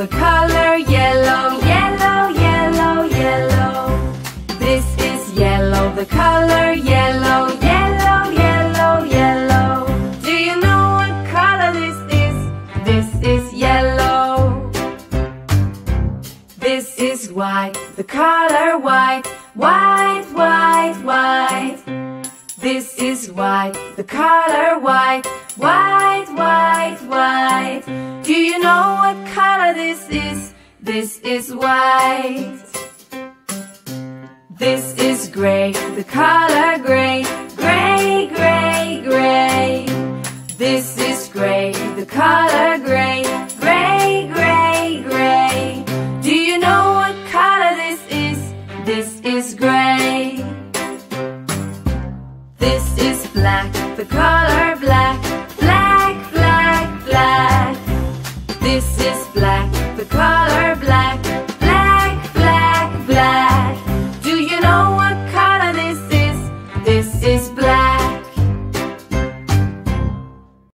the color yellow, yellow, yellow, yellow. This is yellow, the color yellow, yellow, yellow, yellow. Do you know what color this is? This is yellow. This is white, the color white, white, white, white. This is white, the color white, white, white, white. Do you know what color this is? This is white. This is gray, the color gray, gray, gray, gray. This is gray, the color gray, gray, gray, gray. Do you know what color this is? This is gray. This is black, the color black, black, black, black. This is black, the color black, black, black, black. Do you know what color this is? This is black.